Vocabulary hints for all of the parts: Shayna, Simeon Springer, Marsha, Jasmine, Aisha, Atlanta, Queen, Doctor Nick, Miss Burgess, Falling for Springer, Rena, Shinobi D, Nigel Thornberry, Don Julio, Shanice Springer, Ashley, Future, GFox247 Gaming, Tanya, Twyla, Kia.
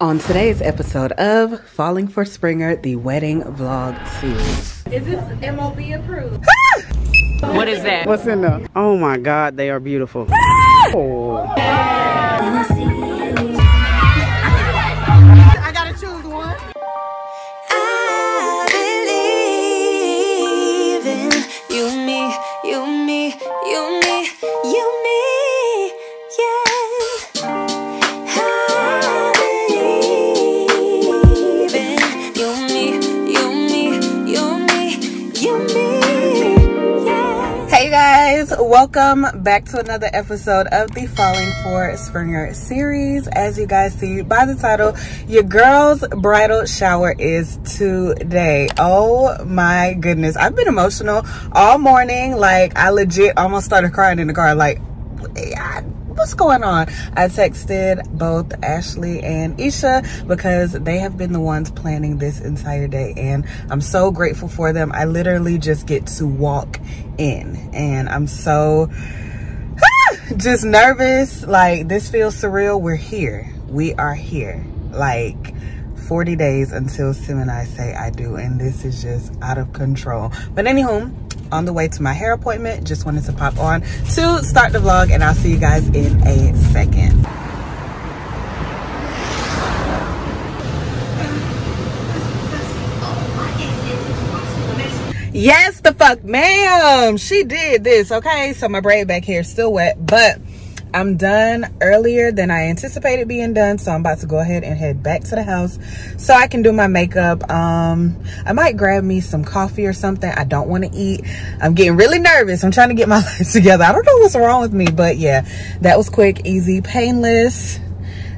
On today's episode of Falling for Springer, the wedding vlog series. Is this MOB approved? What is that? What's in there? Oh my God, they are beautiful. Oh. I gotta choose one. I believe in you, me, you, me, you, me, you, me. Welcome back to another episode of the Falling for Springer series. As you guys see by the title, your girl's bridal shower is today. Oh my goodness, I've been emotional all morning. Like, I legit almost started crying in the car. Like, what's going on? I texted both Ashley and Aisha because they have been the ones planning this entire day, and I'm so grateful for them. I literally just get to walk in, and I'm so just nervous. Like, this feels surreal. We're here. We are here. Like, 40 days until Sim and I say I do, and this is just out of control. But anywho, on the way to my hair appointment, just wanted to pop on to start the vlog, and I'll see you guys in a second. Yes, the fuck, ma'am, she did this. Okay, so my braid back here is still wet, but I'm done earlier than I anticipated being done, so I'm about to go ahead and head back to the house so I can do my makeup. I might grab me some coffee or something. I don't want to eat. I'm getting really nervous. I'm trying to get my life together. I don't know what's wrong with me, but yeah, that was quick, easy, painless.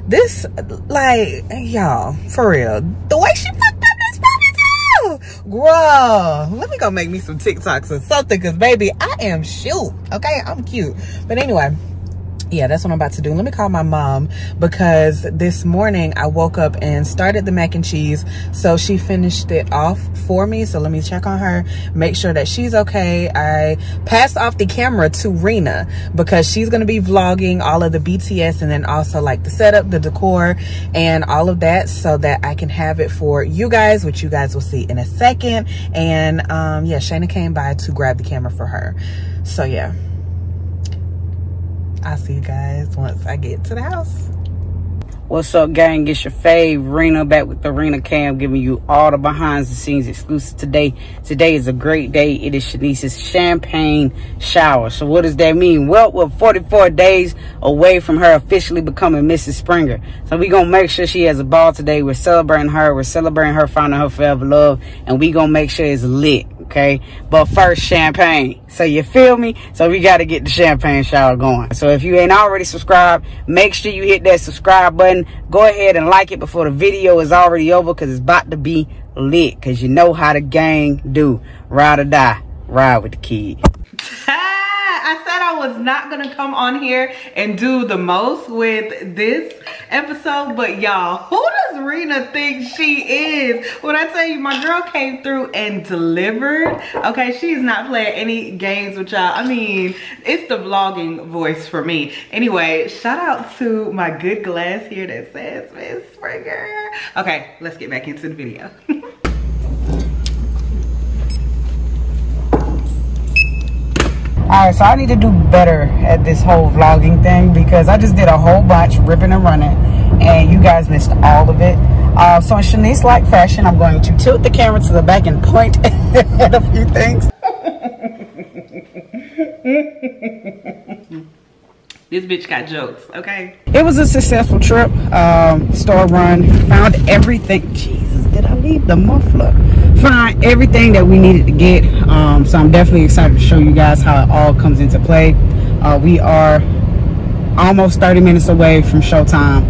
This, like, y'all, for real, the way she fucked up this ponytail, girl. Let me go make me some TikToks or something, because baby, I am shoot. Okay, I'm cute. But anyway, yeah, that's what I'm about to do. Let me call my mom, because this morning I woke up and started the mac and cheese, so she finished it off for me. So let me check on her, make sure that she's okay. I passed off the camera to Rena because she's going to be vlogging all of the BTS and then also like the setup, the decor, and all of that, so that I can have it for you guys, which you guys will see in a second. And yeah, Shayna came by to grab the camera for her. So yeah, I'll see you guys once I get to the house. What's up, gang? It's your fave Rena, back with the Rena Cam, giving you all the behind the scenes exclusive today. Today is a great day. It is Shanice's champagne shower. So what does that mean? Well, we're 44 days away from her officially becoming Mrs. Springer. So we're going to make sure she has a ball today. We're celebrating her. We're celebrating her finding her forever love. And we're going to make sure it's lit, okay? But first, champagne. So you feel me? So we got to get the champagne shower going. So if you ain't already subscribed, make sure you hit that subscribe button. Go ahead and like it before the video is already over, because it's about to be lit, because you know how the gang do. Ride or die, ride with the kid. I said I was not gonna come on here and do the most with this episode, but y'all, who does Rena think she is? When I tell you, my girl came through and delivered. Okay, she's not playing any games with y'all. I mean, it's the vlogging voice for me. Anyway, shout out to my good glass here that says Miss Burgess. Okay, let's get back into the video. Alright, so I need to do better at this whole vlogging thing, because I just did a whole bunch ripping and running, and you guys missed all of it. So in Shanice-like fashion, I'm going to tilt the camera to the back and point at a few things. This bitch got jokes, okay? It was a successful trip, store run, found everything. Jesus, did I leave the muffler? Find everything that we needed to get, so I'm definitely excited to show you guys how it all comes into play. We are almost 30 minutes away from showtime,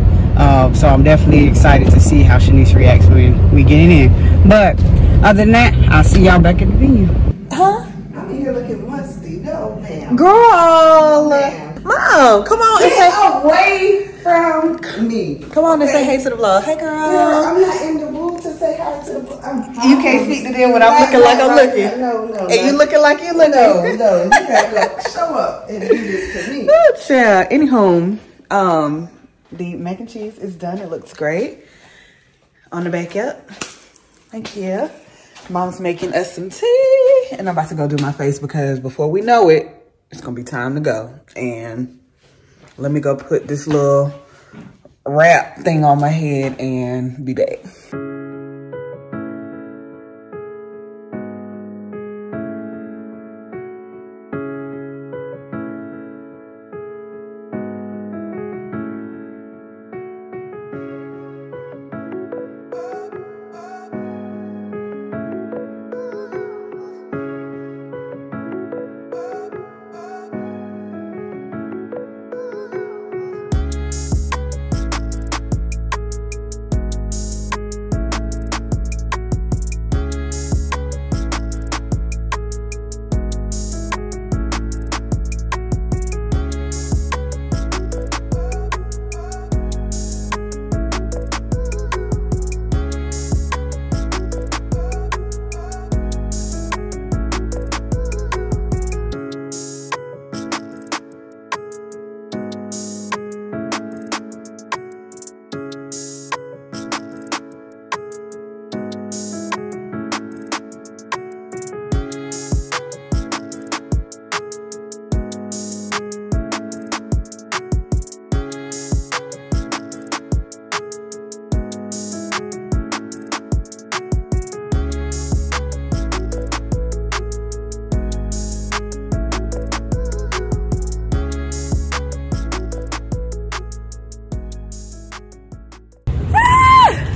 so I'm definitely excited to see how Shanice reacts when we get in. But other than that, I'll see y'all back at the venue. Huh? I'm here looking musty. No, ma'am. Girl, no, mom, come on. Get away from me. Come on and say hey to the vlog. Hey, girl. Girl, I'm not in the mood to say hi to the vlog. You can't speak to them when I'm looking like I'm looking. No. And you looking like you're looking. No. You gotta, like, show up and do this to me. Anywho, the mac and cheese is done. It looks great. on the back up. Thank you. Mom's making us some tea. And I'm about to go do my face because before we know it, it's going to be time to go. And let me go put this little wrap thing on my head and be back.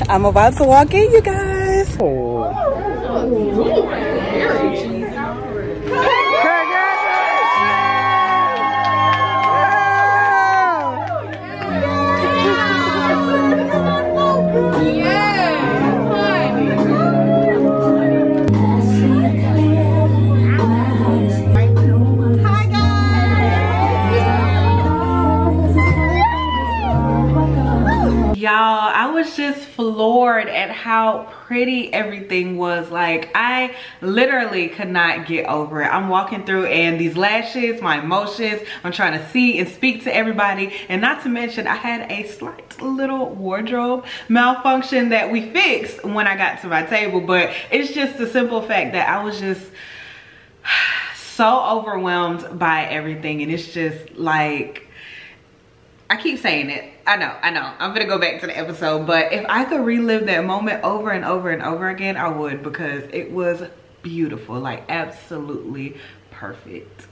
I'm about to walk in, you guys. Oh. Y'all, I was just floored at how pretty everything was. Like, I literally could not get over it. I'm walking through and these lashes, my emotions, I'm trying to see and speak to everybody. And not to mention, I had a slight little wardrobe malfunction that we fixed when I got to my table. But it's just the simple fact that I was just so overwhelmed by everything. And it's just like, I keep saying it, I know. I'm gonna go back to the episode, but if I could relive that moment over and over and over again, I would, because it was beautiful, like absolutely perfect.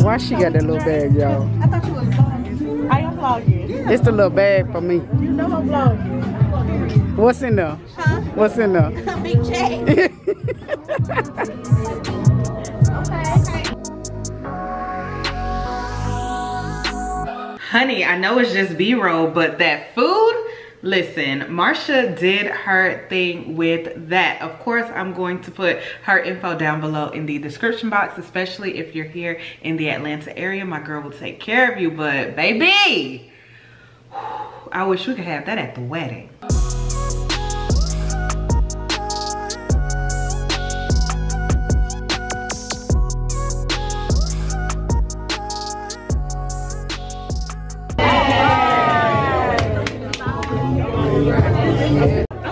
Why she got that little bag, y'all? I thought you was vlogging. I am vlogging. It's the little bag for me. You know I'm vlogging. What's in there? Huh? What's in there? A big check. Okay. Honey, I know it's just B-roll, but that food? Listen, Marsha did her thing with that. Of course, I'm going to put her info down below in the description box, especially if you're here in the Atlanta area. My girl will take care of you, but baby, I wish we could have that at the wedding.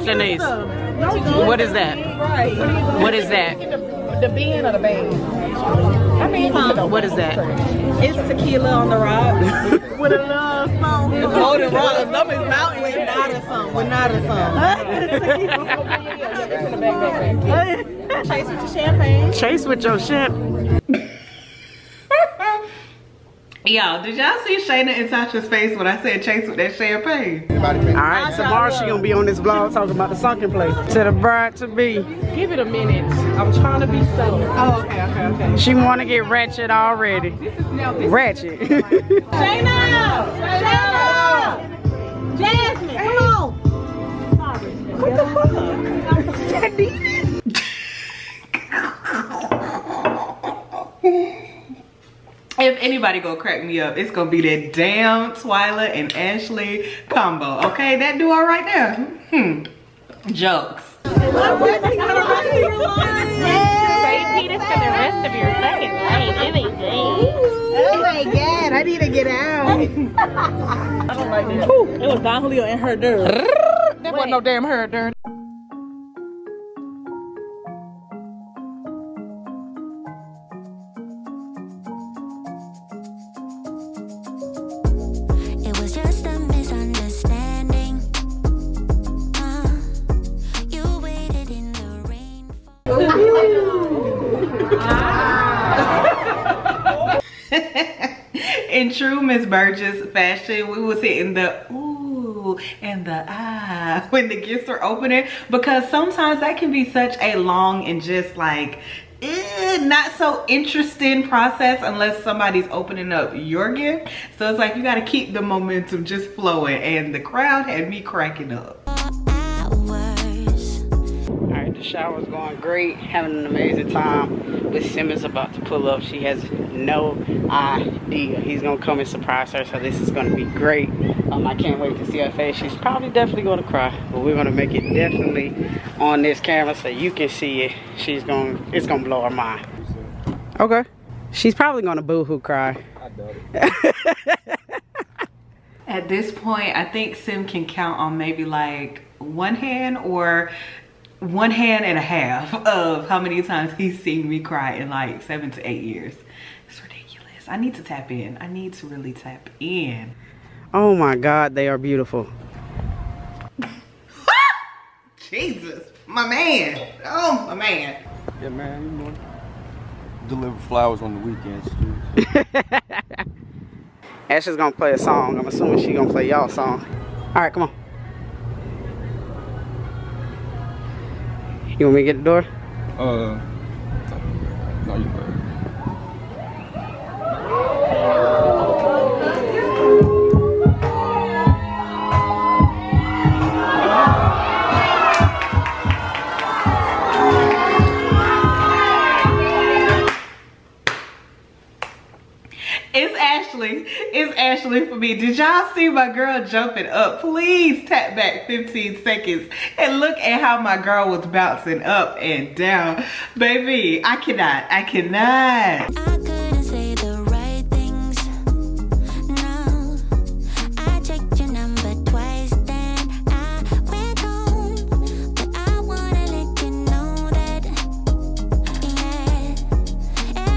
Shanice, what is that? Right. What is that? The bin or the bag? I mean, what is that? It's tequila on the rocks with a love song. Oh, the rocks. Love is mountain. We're not a song. We're not a song. Chase with your champagne. Chase with your champagne. Yo, did y'all see Shayna and Tasha's face when I said chase with that champagne? Alright, tomorrow she gonna be on this vlog talking about the sunken place. To the bride to be. Give it a minute. I'm trying to be subtle. Oh, okay. She wanna get ratchet already. Ratchet. Shayna! Shayna! Jasmine, come on! Sorry. What the fuck? If anybody gonna crack me up, it's gonna be that damn Twyla and Ashley combo. Okay, that duo right there. Jokes. Repeat it for the rest of your life. Oh my god, I need to get out. I don't like that. It was Don Julio and her dirt. That wasn't no damn her dirt. In true Miss Burgess fashion, we was hitting the ooh and the ah when the gifts are opening, because sometimes that can be such a long and just like not so interesting process unless somebody's opening up your gift. So it's like you got to keep the momentum just flowing, and the crowd had me cracking up. The shower's going great, having an amazing time. But Simmons about to pull up. She has no idea. He's gonna come and surprise her, so this is gonna be great. I can't wait to see her face. She's probably definitely gonna cry, but we're gonna make it definitely on this camera so you can see it. It's gonna blow her mind. Okay. She's probably gonna boo-hoo cry. I doubt it. At this point, I think Sim can count on maybe like one hand or one hand and a half of how many times he's seen me cry in like 7 to 8 years. It's ridiculous. I need to tap in. I need to really tap in. Oh my god, they are beautiful. Jesus, my man. Oh, my man. Yeah, man, you know, deliver flowers on the weekends too. Ash is gonna play a song. I'm assuming she's gonna play y'all's song. All right, come on. You want me to get the door? No, you go. It's Ashley. It's Ashley for me. Did y'all see my girl jumping up? Please tap back 15 seconds and look at how my girl was bouncing up and down. Baby, I cannot. I cannot. I couldn't say the right things. No. I checked your number twice, then I went home. But I wanna let you know that, yeah,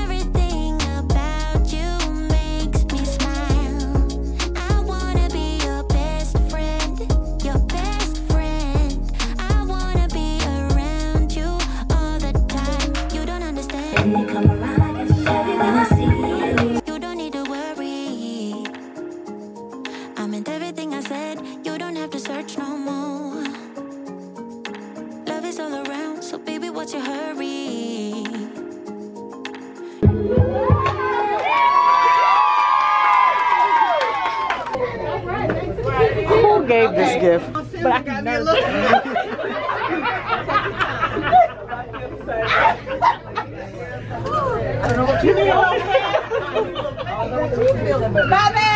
everything about you makes me smile. I wanna be your best friend, I wanna be around you all the time. You don't understand. When you come around, I get shy when I see you. You don't need to worry. I meant everything I said. You don't have to search no more. Love is all around, so baby, what's your hurry? Who gave this gift? But I got a look. I don't know what you feel. I don't know what you feeling, but Bobby,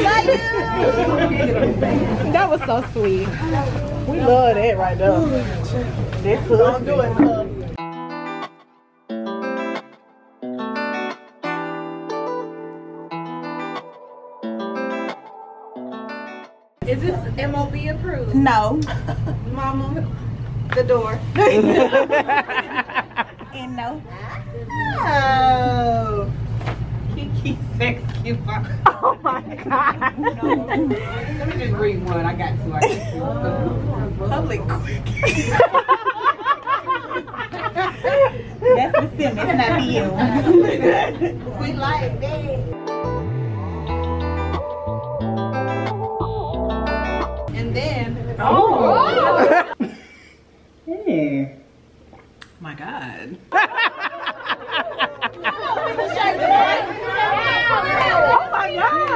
love you. That was so sweet. We love that right now. This don't do it, love. Is this MOB approved? No. Mama, the door. And no. Oh. Kiki sex cute. Oh my God. Let me just read one. I got two. Public quick. That's the sim. It's not you. We like that. Then oh, oh. Hey. My God. Oh my God.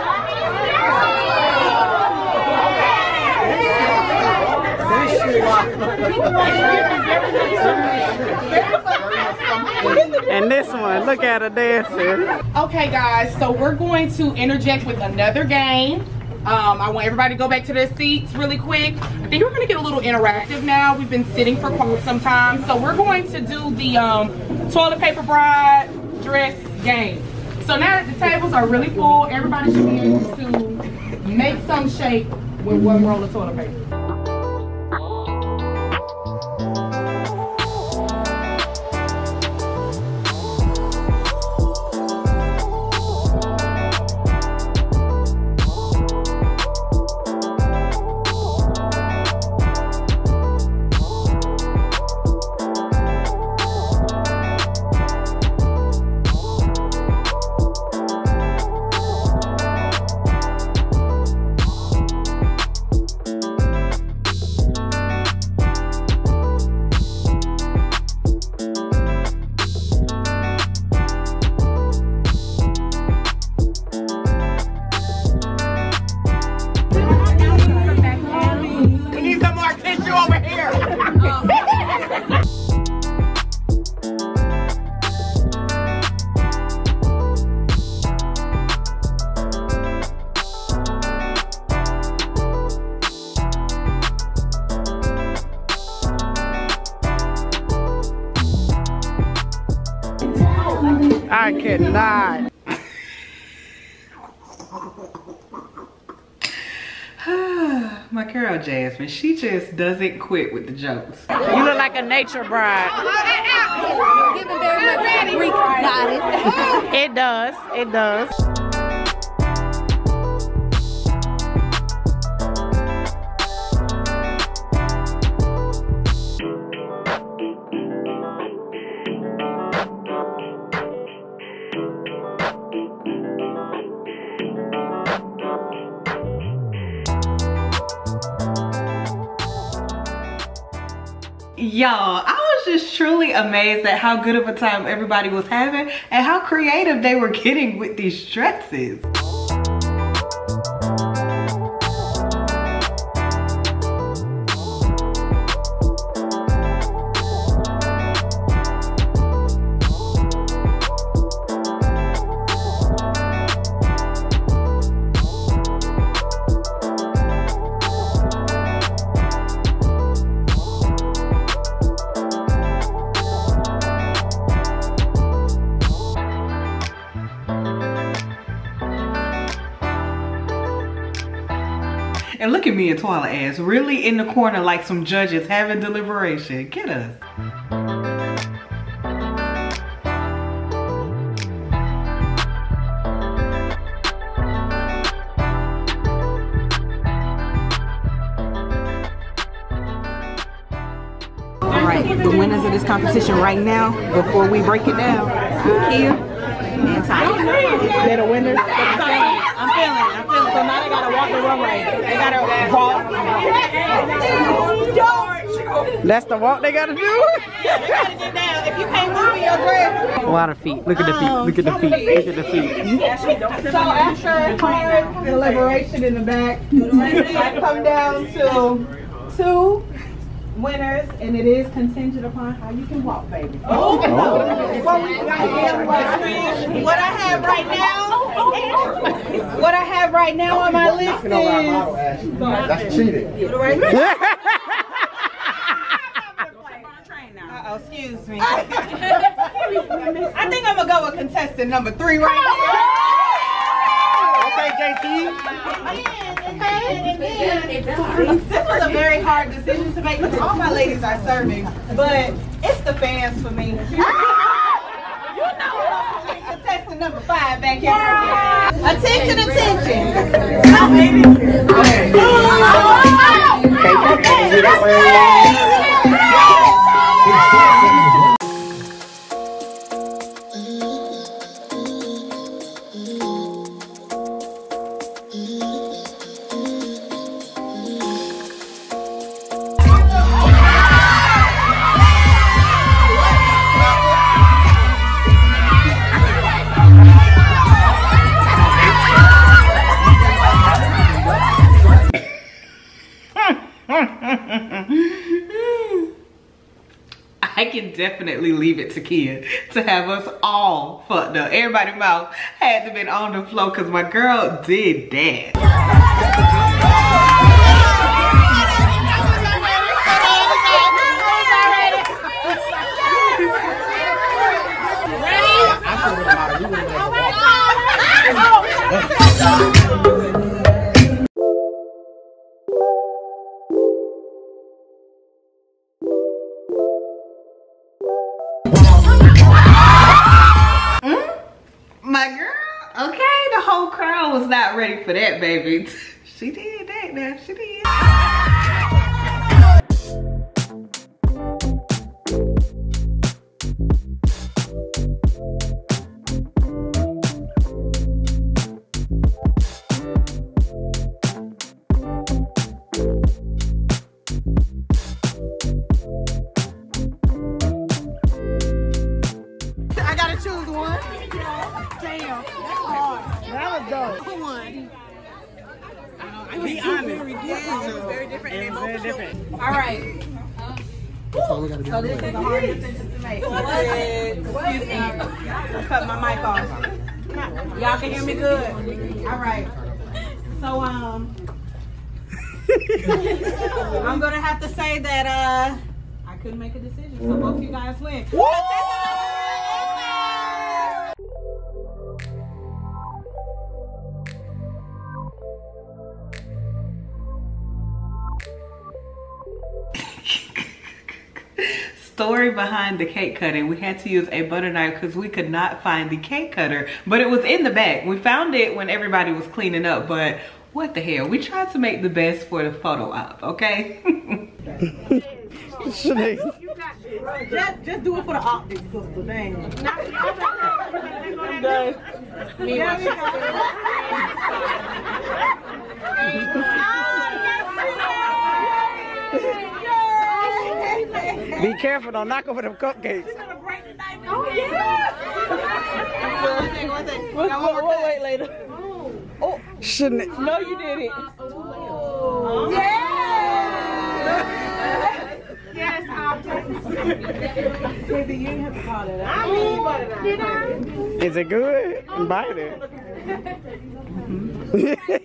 And this one, look at her dancing. Okay guys, so we're going to interject with another game. I want everybody to go back to their seats really quick. I think we're going to get a little interactive now. We've been sitting for quite some time. So we're going to do the toilet paper bride dress game. So now that the tables are really full, everybody should be able to make some shape with one roll of toilet paper. I cannot. My girl Jasmine, she just doesn't quit with the jokes. You look like a nature bride. It does. It does. Y'all, I was just truly amazed at how good of a time everybody was having and how creative they were getting with these dresses. And look at me and Twyla ass, really in the corner like some judges having deliberation. Get us. All right, the winners of this competition right now, before we break it down, Kia and Tanya. They're the winners. I'm feeling. So now they gotta walk the runway. They gotta walk. That's the walk they gotta do? Yeah, they gotta get down. If you can't move in your dress. A lot of feet. Look at the feet. Look at the feet. Look at the feet. So after clearance, deliberation in the back, I come down to two winners, and it is contingent upon how you can walk, baby. Oh, oh. What I have right now on my list is that's cheating. Uh-oh, excuse me. I think I'm gonna go with contestant number 3 right now. Okay, JT. This was a very hard decision to make because all my ladies are serving, but it's the fans for me. Contestant number 5 back here. Attention. I can definitely leave it to Kia to have us all fucked up. Everybody's mouth had to have been on the floor because my girl did that. Was not ready for that, baby. She did that now. She did. I gotta choose one. Damn, that's hard. One. It was very different. All right. So this is the hardest thing to make. Excuse me. I cut my mic off. Y'all can hear me good. All right. So I'm gonna have to say that I couldn't make a decision. So both of you guys win. Story behind the cake cutting. We had to use a butter knife because we could not find the cake cutter, but it was in the back. We found it when everybody was cleaning up, but what the hell? We tried to make the best for the photo op, okay? Just do it for the optics, sister. Dang. Be careful, don't knock over them cupcakes. She's gonna break the knife. Oh, yeah. We'll wait later. Oh, shouldn't it? No, you did it. Oh. Yeah. Yes, I'll take it. Baby, you didn't have to call it out. I mean, butter. Did I? Is it good? Bite it. Mm-hmm.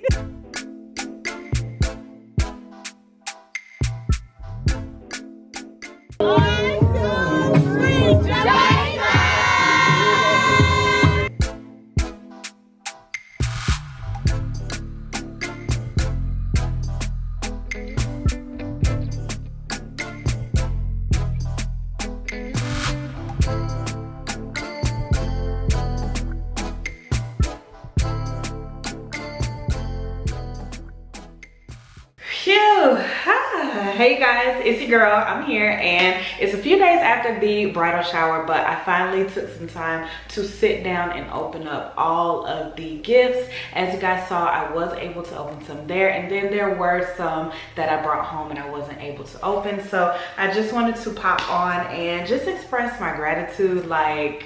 Hey guys, it's your girl. I'm here and it's a few days after the bridal shower, but I finally took some time to sit down and open up all of the gifts. As you guys saw, I was able to open some there, and then there were some that I brought home and I wasn't able to open. So I just wanted to pop on and just express my gratitude. Like,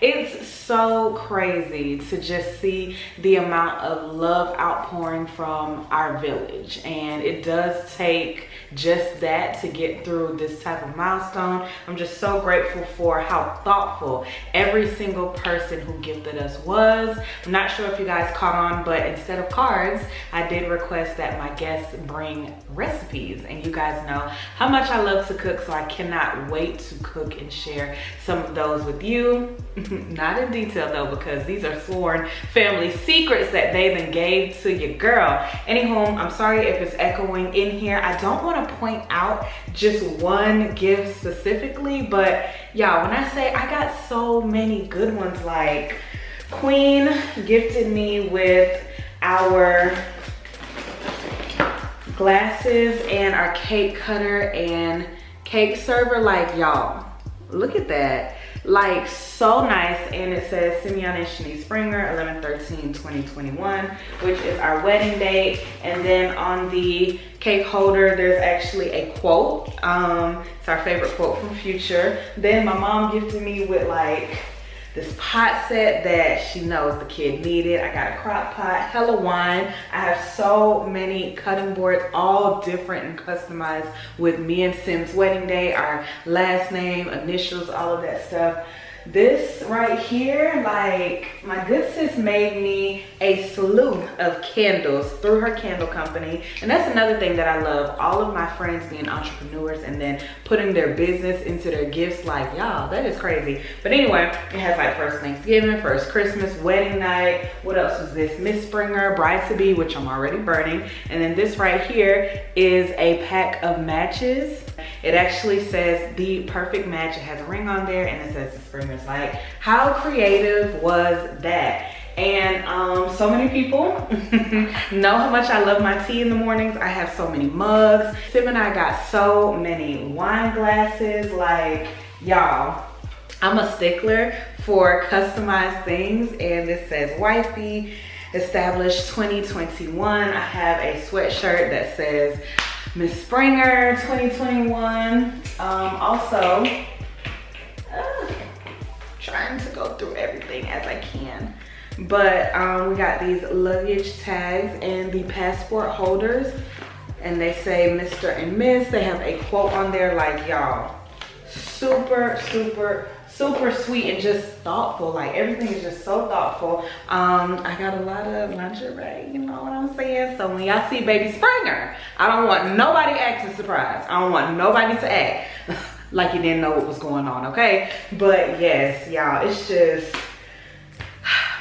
it's so crazy to just see the amount of love outpouring from our village, and it does take just that to get through this type of milestone. I'm just so grateful for how thoughtful every single person who gifted us was. I'm not sure if you guys caught on, but instead of cards, I did request that my guests bring recipes, and you guys know how much I love to cook, so I cannot wait to cook and share some of those with you. Not in detail though, because these are sworn family secrets that they then gave to your girl. Anywho, I'm sorry if it's echoing in here. I don't want to point out just one gift specifically, but y'all, when I say I got so many good ones, like Queen gifted me with our glasses and our cake cutter and cake server. Like y'all, look at that. Like, so nice. And it says Simeon and Shanice Springer 11/13/2021, which is our wedding date. And then on the cake holder there's actually a quote. It's our favorite quote from Future. Then my mom gifted me with like this pot set that she knows the kid needed. I got a crock pot, hella wine. I have so many cutting boards, all different and customized with me and Sim's wedding day, our last name, initials, all of that stuff. This right here, like, my good sis made me a slew of candles through her candle company. And that's another thing that I love, all of my friends being entrepreneurs and then putting their business into their gifts. Like y'all, that is crazy. But anyway, it has like first Thanksgiving, first Christmas, wedding night. What else was this? Miss Springer, bride to be, which I'm already burning. And then this right here is a pack of matches. It actually says the perfect match. It has a ring on there and it says the Springer's Light. How creative was that? And so many people know how much I love my tea in the mornings. I have so many mugs. Sim and I got so many wine glasses. Like y'all, I'm a stickler for customized things. And this says wifey, established 2021. I have a sweatshirt that says Miss Springer 2021. Also, trying to go through everything as I can, but we got these luggage tags and the passport holders, and they say Mr. and Miss. They have a quote on there. Like y'all, super sweet and just thoughtful. Like everything is just so thoughtful. I got a lot of lingerie, you know what I'm saying? So when y'all see baby Springer, I don't want nobody acting surprised. I don't want nobody to act like you didn't know what was going on, okay? But yes, y'all, it's just,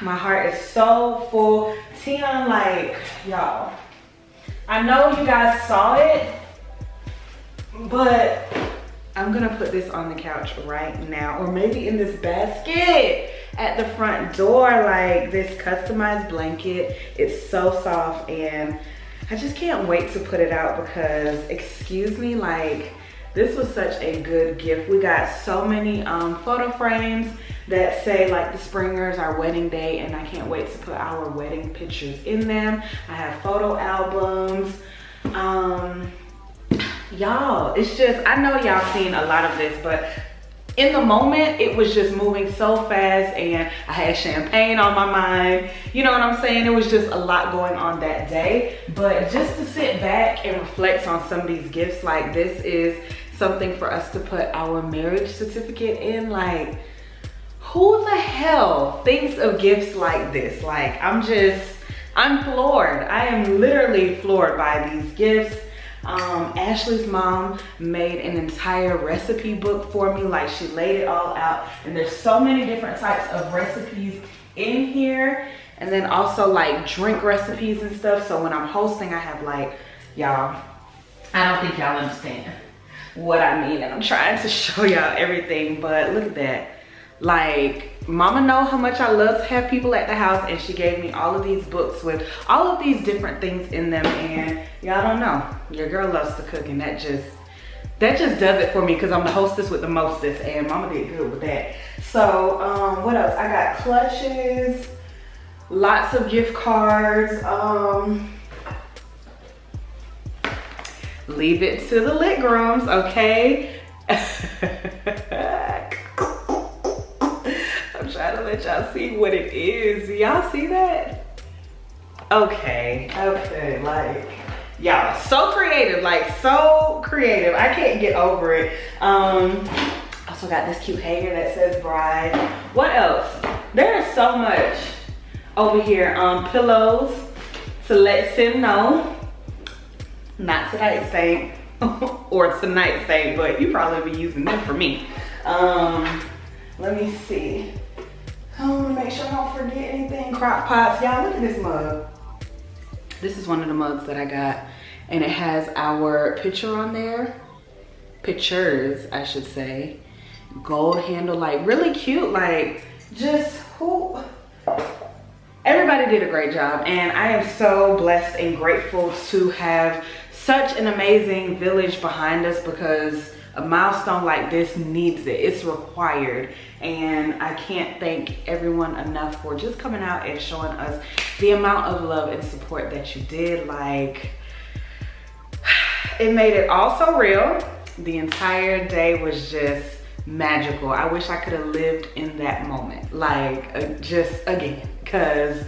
my heart is so full. Tion, like, y'all, I know you guys saw it, but I'm gonna put this on the couch right now, or maybe in this basket at the front door. Like this customized blanket, it's so soft and I just can't wait to put it out because, excuse me, like this was such a good gift. We got so many photo frames that say like the Springers, our wedding day, and I can't wait to put our wedding pictures in them. I have photo albums. Y'all, it's just, I know y'all seen a lot of this, but in the moment it was just moving so fast and I had champagne on my mind. You know what I'm saying? It was just a lot going on that day. But just to sit back and reflect on some of these gifts, like this is something for us to put our marriage certificate in. Like, who the hell thinks of gifts like this? Like, I'm floored. I am literally floored by these gifts. Ashley's mom made an entire recipe book for me. Like, she laid it all out and there's so many different types of recipes in here, and then also like drink recipes and stuff. So when I'm hosting, I have like, y'all, I don't think y'all understand what I mean, and I'm trying to show y'all everything, but look at that. Like, mama know how much I love to have people at the house, and she gave me all of these books with all of these different things in them. And y'all don't know, your girl loves to cook, and that just does it for me, because I'm the hostess with the mostest, and mama did good with that. So what else? I got clutches, lots of gift cards. Leave it to the lit grooms, okay? Try to let y'all see what it is. Y'all see that? Okay, like y'all, so creative. I can't get over it. Also got this cute hanger that says bride. What else? There is so much over here. Pillows to let Sim know not tonight's thing or tonight's thing, but you probably be using them for me. Let me see. I want to make sure I don't forget anything. Crock pots. Y'all, look at this mug. This is one of the mugs that I got, and it has our picture on there. Pictures, I should say. Gold handle, like really cute, like just who. Everybody did a great job, and I am so blessed and grateful to have such an amazing village behind us, because a milestone like this needs it. It's required, and I can't thank everyone enough for just coming out and showing us the amount of love and support that you did. Like, it made it all so real. The entire day was just magical. I wish I could have lived in that moment, like just again, because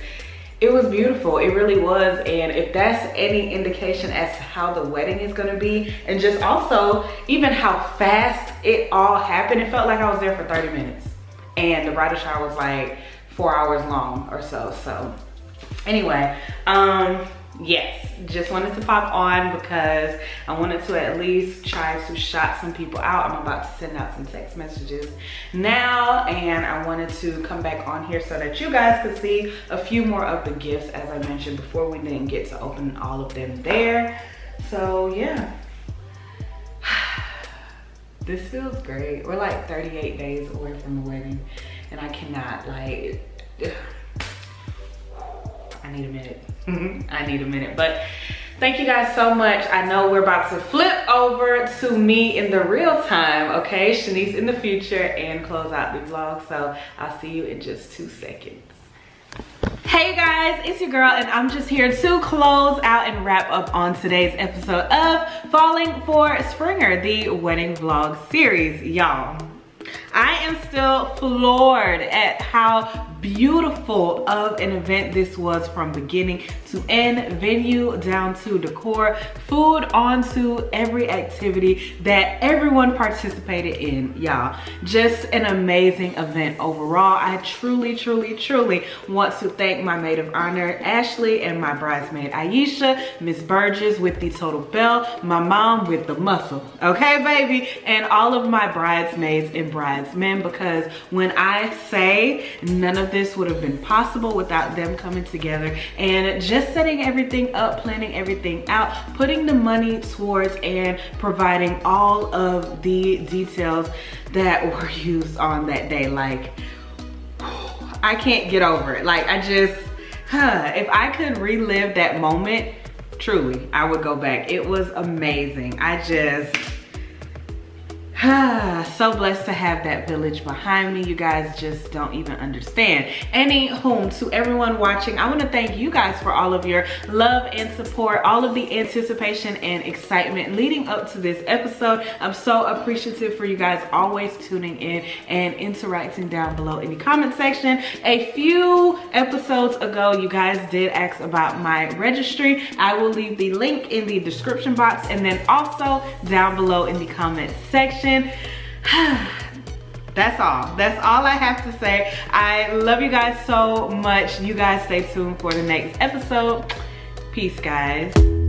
it was beautiful. It really was. And if that's any indication as to how the wedding is going to be, and just also even how fast it all happened, it felt like I was there for 30 minutes and the bridal shower was like 4 hours long or so. So anyway, yes, just wanted to pop on because I wanted to at least try to shout some people out. I'm about to send out some text messages now, and I wanted to come back on here so that you guys could see a few more of the gifts. As I mentioned before, we didn't get to open all of them there. So yeah, this feels great. We're like 38 days away from the wedding, and I cannot, like, I need a minute. I need a minute. But thank you guys so much. I know we're about to flip over to me in the real time, okay? Shanice in the future, and close out the vlog. So I'll see you in just 2 seconds. Hey guys, it's your girl, and I'm just here to close out and wrap up on today's episode of Falling for Springer, the wedding vlog series, y'all. I am still floored at how beautiful of an event this was, from beginning to end, venue down to decor, food, on to every activity that everyone participated in, y'all. Just an amazing event overall. I truly, truly, truly want to thank my maid of honor, Ashley, and my bridesmaid, Aisha, Miss Burgess with the total bell, my mom with the muscle, okay, baby, and all of my bridesmaids and bridesmen, because when I say none of this would have been possible without them coming together and just setting everything up, planning everything out, putting the money towards, and providing all of the details that were used on that day. Like, I can't get over it. Like, I just, if I could relive that moment, truly, I would go back. It was amazing. I just, so blessed to have that village behind me. You guys just don't even understand. Anywho, to everyone watching, I want to thank you guys for all of your love and support, all of the anticipation and excitement leading up to this episode. I'm so appreciative for you guys always tuning in and interacting down below in the comment section. A few episodes ago, you guys did ask about my registry. I will leave the link in the description box, and then also down below in the comment section. That's all I have to say. I love you guys so much. You guys stay tuned for the next episode. Peace, guys.